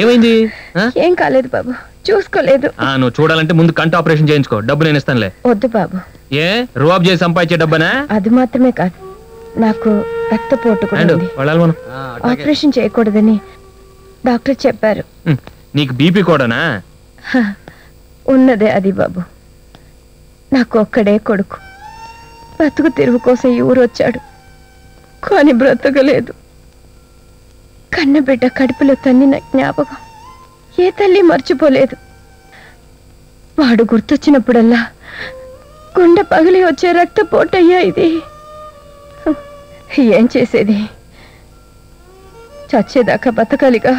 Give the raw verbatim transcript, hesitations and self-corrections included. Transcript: ఏమైంది? ఏం కాలేదు బాబు, చూసుకోలేదు. నువ్వు చూడాలంటే ముందు కంటి ఆపరేషన్ చేయించుకో, డబ్బు నేను ఇస్తానులే. వద్దు బాబు. ఏ రూబాబ్ చేసి సంపాదించే డబ్బనా? అది మాత్రమే కాదు, నాకు రక్తపోటు ఆపరేషన్ చేయకూడదని డాక్టర్ చెప్పారు. నీకు బీపీ కూడానా? ఉన్నదే అది బాబు. నాకు ఒక్కడే కొడుకు, బ్రతుకు తెరువు కోసం ఈ ఊరు వచ్చాడు, కానీ బ్రతకలేదు. కన్న బిడ్డ కడుపులో తన్నిన జ్ఞాపకం ఏ తల్లి మర్చిపోలేదు. వాడు గుర్తొచ్చినప్పుడల్లా గుండె పగిలి వచ్చే రక్తపోటయ్యా ఇది. ఏం చేసేది? చచ్చేదాకా బతకాలిగా.